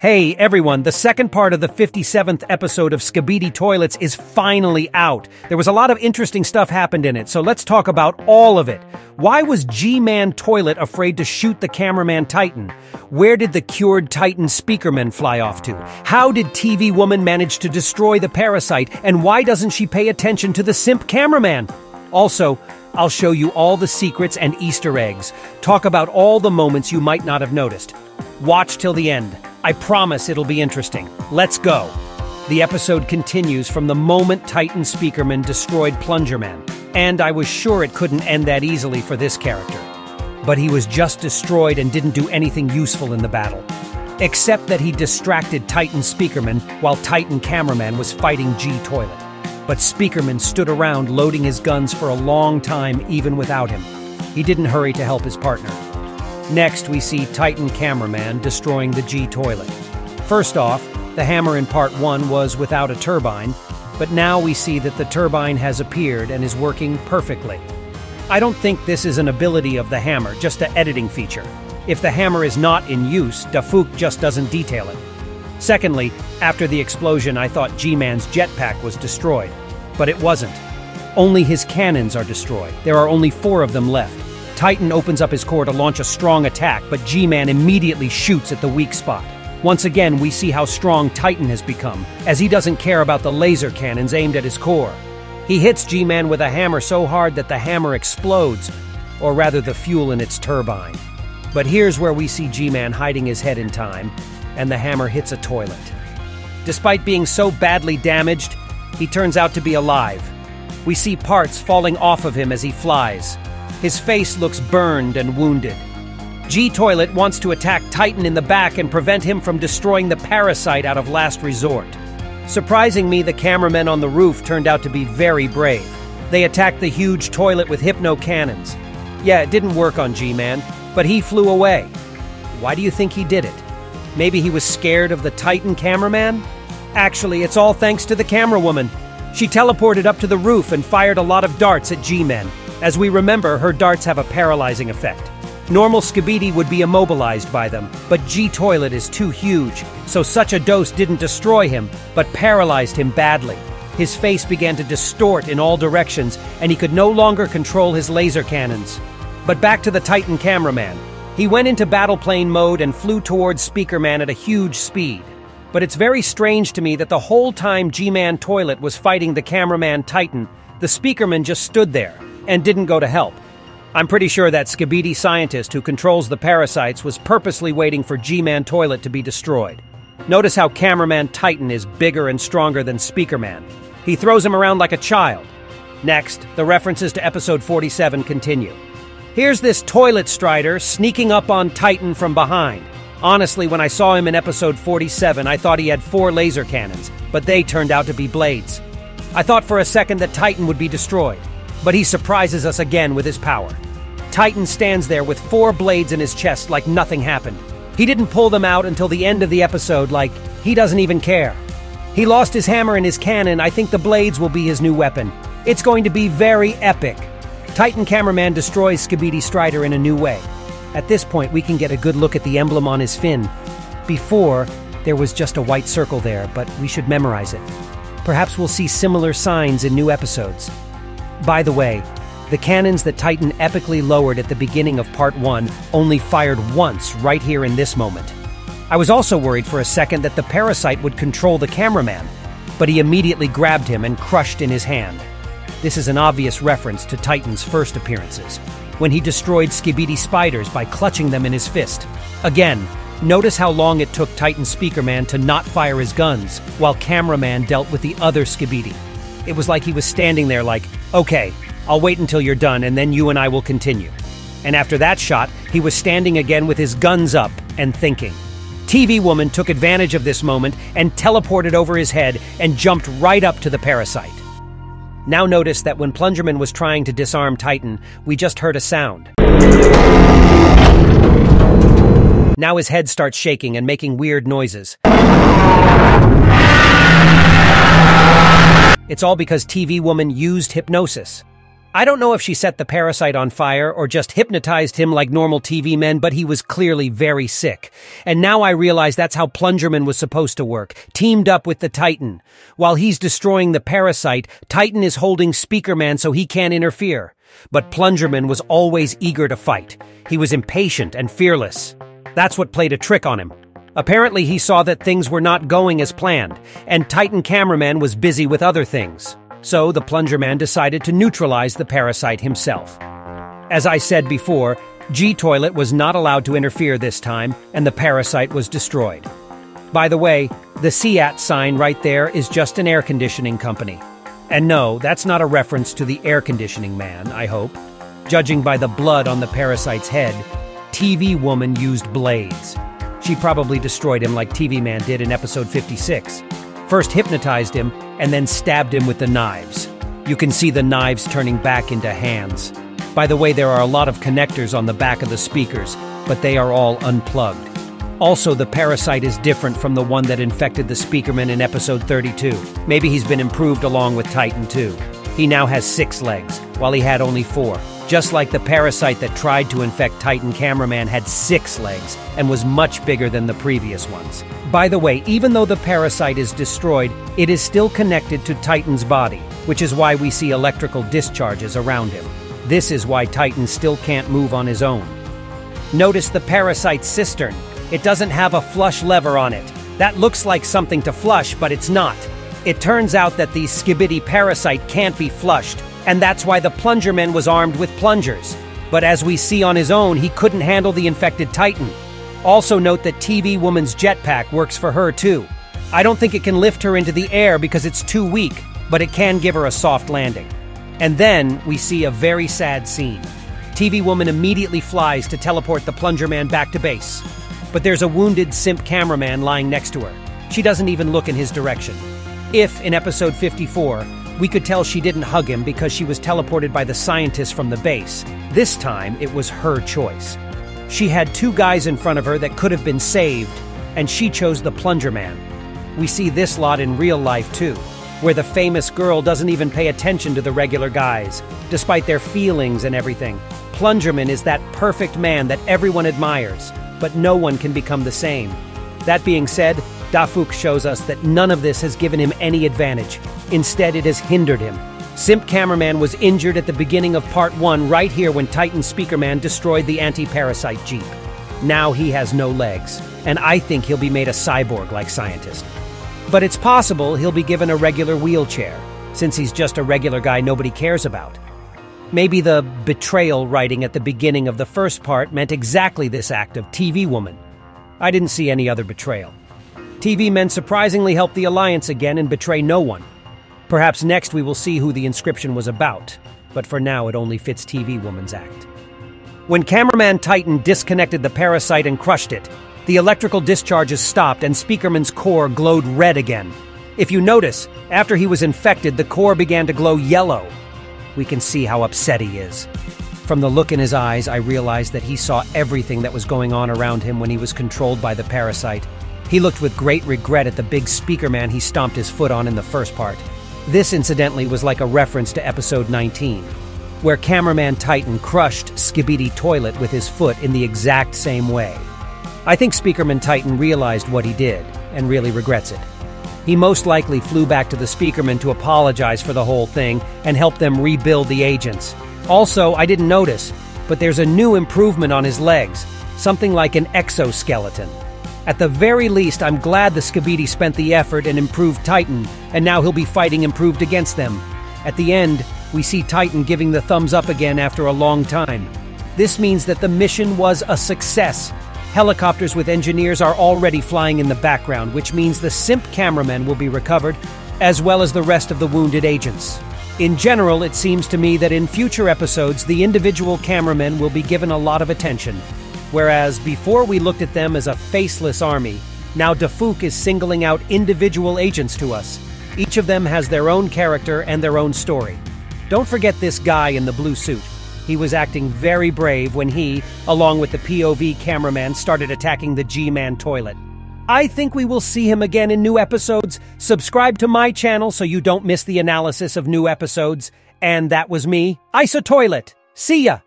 Hey everyone, the second part of the 57th episode of Skibidi Toilets is finally out. There was a lot of interesting stuff happened in it, so let's talk about all of it. Why was G-Man Toilet afraid to shoot the cameraman Titan? Where did the cured Titan Speakerman fly off to? How did TV Woman manage to destroy the parasite, and why doesn't she pay attention to the simp cameraman? Also, I'll show you all the secrets and Easter eggs. Talk about all the moments you might not have noticed. Watch till the end. I promise it'll be interesting. Let's go. The episode continues from the moment Titan Speakerman destroyed Plungerman, and I was sure it couldn't end that easily for this character. But he was just destroyed and didn't do anything useful in the battle, except that he distracted Titan Speakerman while Titan Cameraman was fighting G-Toilet. But Speakerman stood around loading his guns for a long time even without him. He didn't hurry to help his partner. Next, we see Titan Cameraman destroying the G-Toilet. First off, the hammer in part 1 was without a turbine, but now we see that the turbine has appeared and is working perfectly. I don't think this is an ability of the hammer, just an editing feature. If the hammer is not in use, DaFuq just doesn't detail it. Secondly, after the explosion, I thought G-Man's jetpack was destroyed, but it wasn't. Only his cannons are destroyed. There are only 4 of them left. Titan opens up his core to launch a strong attack, but G-Man immediately shoots at the weak spot. Once again, we see how strong Titan has become, as he doesn't care about the laser cannons aimed at his core. He hits G-Man with a hammer so hard that the hammer explodes, or rather the fuel in its turbine. But here's where we see G-Man hiding his head in time, and the hammer hits a toilet. Despite being so badly damaged, he turns out to be alive. We see parts falling off of him as he flies. His face looks burned and wounded. G-Toilet wants to attack Titan in the back and prevent him from destroying the parasite out of last resort. Surprising me, the cameramen on the roof turned out to be very brave. They attacked the huge toilet with hypno cannons. Yeah, it didn't work on G-Man, but he flew away. Why do you think he did it? Maybe he was scared of the Titan cameraman? Actually, it's all thanks to the camerawoman. She teleported up to the roof and fired a lot of darts at G-Man. As we remember, her darts have a paralyzing effect. Normal Skibidi would be immobilized by them, but G-Toilet is too huge, so such a dose didn't destroy him, but paralyzed him badly. His face began to distort in all directions, and he could no longer control his laser cannons. But back to the Titan cameraman. He went into battle plane mode and flew towards Speakerman at a huge speed. But it's very strange to me that the whole time G-Man Toilet was fighting the cameraman Titan, the Speakerman just stood there and didn't go to help. I'm pretty sure that Skibidi scientist who controls the parasites was purposely waiting for G-Man Toilet to be destroyed. Notice how cameraman Titan is bigger and stronger than Speakerman. He throws him around like a child. Next, the references to episode 47 continue. Here's this Toilet Strider sneaking up on Titan from behind. Honestly, when I saw him in episode 47, I thought he had 4 laser cannons, but they turned out to be blades. I thought for a second that Titan would be destroyed, but he surprises us again with his power. Titan stands there with 4 blades in his chest like nothing happened. He didn't pull them out until the end of the episode, like he doesn't even care. He lost his hammer and his cannon. I think the blades will be his new weapon. It's going to be very epic. Titan Cameraman destroys Skibidi Strider in a new way. At this point, we can get a good look at the emblem on his fin. Before, there was just a white circle there, but we should memorize it. Perhaps we'll see similar signs in new episodes. By the way, the cannons that Titan epically lowered at the beginning of Part 1 only fired once right here in this moment. I was also worried for a second that the parasite would control the cameraman, but he immediately grabbed him and crushed in his hand. This is an obvious reference to Titan's first appearances, when he destroyed Skibidi spiders by clutching them in his fist. Again, notice how long it took Titan Speakerman to not fire his guns, while Cameraman dealt with the other Skibidi. It was like he was standing there like, okay, I'll wait until you're done and then you and I will continue. And after that shot, he was standing again with his guns up and thinking. TV Woman took advantage of this moment and teleported over his head and jumped right up to the parasite. Now notice that when Plungerman was trying to disarm Titan, we just heard a sound. Now his head starts shaking and making weird noises. It's all because TV Woman used hypnosis. I don't know if she set the parasite on fire or just hypnotized him like normal TV men, but he was clearly very sick. And now I realize that's how Plungerman was supposed to work, teamed up with the Titan. While he's destroying the parasite, Titan is holding Speakerman so he can't interfere. But Plungerman was always eager to fight. He was impatient and fearless. That's what played a trick on him. Apparently he saw that things were not going as planned, and Titan Cameraman was busy with other things. So the Plungerman decided to neutralize the parasite himself. As I said before, G-Toilet was not allowed to interfere this time, and the parasite was destroyed. By the way, the SEAT sign right there is just an air conditioning company. And no, that's not a reference to the air conditioning man, I hope. Judging by the blood on the parasite's head, TV Woman used blades. She probably destroyed him like TV Man did in episode 56. First hypnotized him, and then stabbed him with the knives. You can see the knives turning back into hands. By the way, there are a lot of connectors on the back of the speakers, but they are all unplugged. Also, the parasite is different from the one that infected the Speakerman in episode 32. Maybe he's been improved along with Titan too. He now has 6 legs, while he had only 4. Just like the parasite that tried to infect Titan Cameraman had 6 legs and was much bigger than the previous ones. By the way, even though the parasite is destroyed, it is still connected to Titan's body, which is why we see electrical discharges around him. This is why Titan still can't move on his own. Notice the parasite's cistern. It doesn't have a flush lever on it. That looks like something to flush, but it's not. It turns out that the Skibidi parasite can't be flushed, and that's why the Plungerman was armed with plungers. But as we see on his own, he couldn't handle the infected Titan. Also note that TV Woman's jetpack works for her too. I don't think it can lift her into the air because it's too weak, but it can give her a soft landing. And then we see a very sad scene. TV Woman immediately flies to teleport the Plungerman back to base. But there's a wounded simp cameraman lying next to her. She doesn't even look in his direction. If, in episode 54, we could tell she didn't hug him because she was teleported by the scientist from the base. This time, it was her choice. She had 2 guys in front of her that could have been saved, and she chose the Plungerman. We see this lot in real life too, where the famous girl doesn't even pay attention to the regular guys, despite their feelings and everything. Plungerman is that perfect man that everyone admires, but no one can become the same. That being said, DaFuq shows us that none of this has given him any advantage. Instead, it has hindered him. Simp Cameraman was injured at the beginning of part 1 right here when Titan Speakerman destroyed the anti-parasite jeep. Now he has no legs, and I think he'll be made a cyborg-like scientist. But it's possible he'll be given a regular wheelchair, since he's just a regular guy nobody cares about. Maybe the betrayal writing at the beginning of the first part meant exactly this act of TV Woman. I didn't see any other betrayal. TV Men surprisingly help the Alliance again and betray no one. Perhaps next we will see who the inscription was about, but for now it only fits TV Woman's act. When Cameraman Titan disconnected the parasite and crushed it, the electrical discharges stopped and Speakerman's core glowed red again. If you notice, after he was infected, the core began to glow yellow. We can see how upset he is. From the look in his eyes, I realized that he saw everything that was going on around him when he was controlled by the parasite. He looked with great regret at the big Speakerman he stomped his foot on in the first part. This, incidentally, was like a reference to episode 19, where Cameraman Titan crushed Skibidi Toilet with his foot in the exact same way. I think Speakerman Titan realized what he did, and really regrets it. He most likely flew back to the Speakerman to apologize for the whole thing and help them rebuild the agents. Also, I didn't notice, but there's a new improvement on his legs, something like an exoskeleton. At the very least, I'm glad the Skibidi spent the effort and improved Titan, and now he'll be fighting improved against them. At the end, we see Titan giving the thumbs up again after a long time. This means that the mission was a success. Helicopters with engineers are already flying in the background, which means the simp cameraman will be recovered, as well as the rest of the wounded agents. In general, it seems to me that in future episodes, the individual cameramen will be given a lot of attention. Whereas before we looked at them as a faceless army, now DaFuq is singling out individual agents to us. Each of them has their own character and their own story. Don't forget this guy in the blue suit. He was acting very brave when he, along with the POV cameraman, started attacking the G-Man toilet. I think we will see him again in new episodes. Subscribe to my channel so you don't miss the analysis of new episodes. And that was me, Isotoilet. See ya!